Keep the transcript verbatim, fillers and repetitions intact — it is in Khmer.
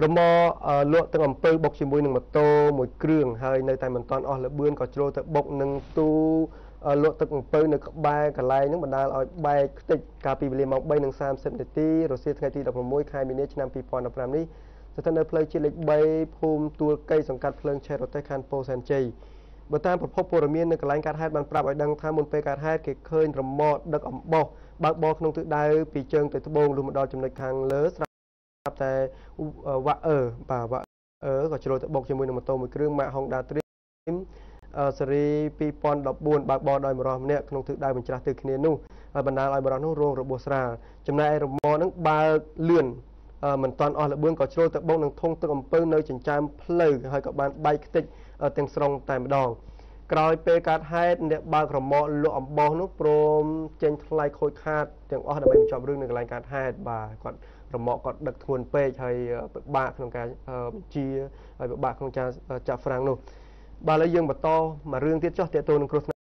บ่តាមប្រភពព័ត៌មាននៅកន្លែងកាត់ហេតុបានប្រាប់ឲ្យដឹងថាមុនពេលកាត់ហេតុគេឃើញរមត់ដឹកអំបោះបើកបោះក្នុងទិសដៅពីជើងទៅត្បូងលុំដល់ចំណុចខាងលើ តែ វ៉ាក់ អឺ បាទ វ៉ាក់ អឺ ក៏ជ្រុលទៅបុកជាមួយនឹងម៉ូតូមួយគ្រឿង ម៉ាក Honda Dream ស៊េរី 2014 បើកបោះ ដោយ មរោះ ម្នាក់ ក្នុង ទិសដៅបញ្ច្រាស់ទៅគ្នានោះ ហើយ បណ្ដាលឲ្យមរោះនោះ រង របួស ស្រាល ចំណែក ឯ រមត់ នឹង បើក លឿន មិន តាន់ អស់ ល្បឿន ក៏ ជ្រុលទៅបុក នឹង ធុង ទឹក អំពៅ នៅ ចិញ្ចើម ផ្លូវ ហើយ ក៏ បាន បែក ខ្ទេច ទាំង ស្រុង តែ ម្ដង ក្រោយ ពេល កាត់ ហេតុ អ្នក បើក រមត់ លក់ អំបោះ នោះ ព្រម ចេញ ថ្លៃ ខូច ខាត ទាំង អស់ ដើម្បី បញ្ចប់ រឿង នៅ កន្លែង កាត់ ហេតុ បាទ គាត់ រមោកគាត់ដឹកធ្ងន់ពេកហើយពិបាកក្នុងការជាពិបាកក្នុងការចាប់ហ្វ្រាំងនោះបាទឥឡូវយើងបន្តមករឿងទៀតចុះទាក់ទងនឹងគ្រោះថ្នាក់